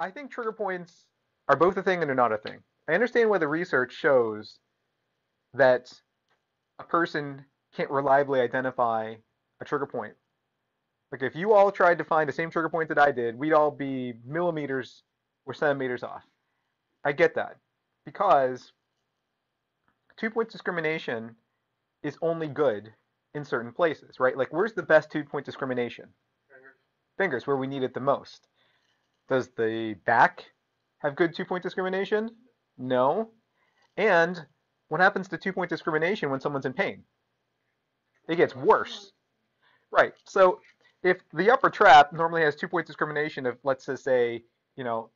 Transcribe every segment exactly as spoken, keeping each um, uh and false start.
I think trigger points are both a thing and are not a thing. I understand why the research shows that a person can't reliably identify a trigger point. Like, if you all tried to find the same trigger point that I did, we'd all be millimeters or centimeters off. I get that, because two-point discrimination is only good in certain places, right? Like, where's the best two-point discrimination? Fingers. Fingers, where we need it the most. Does the back have good two-point discrimination? No. And what happens to two-point discrimination when someone's in pain? It gets worse. Right. So if the upper trap normally has two-point discrimination of, let's just say, you know,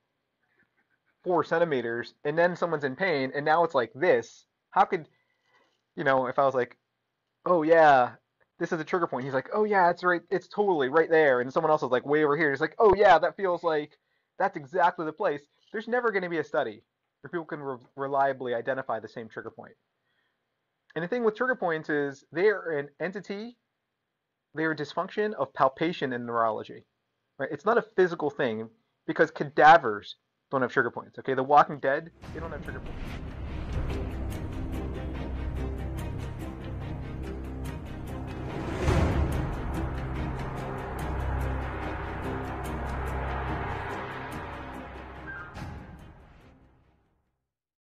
four centimeters, and then someone's in pain, and now it's like this, how could, you know, if I was like, oh, yeah, this is a trigger point. He's like, oh, yeah, it's right. It's totally right there. And someone else is like way over here. He's like, oh, yeah, that feels like that's exactly the place. There's never going to be a study where people can re reliably identify the same trigger point. And the thing with trigger points is they are an entity. They are dysfunction of palpation in neurology. Right? It's not a physical thing, because cadavers don't have trigger points. Okay, the Walking Dead, they don't have trigger points.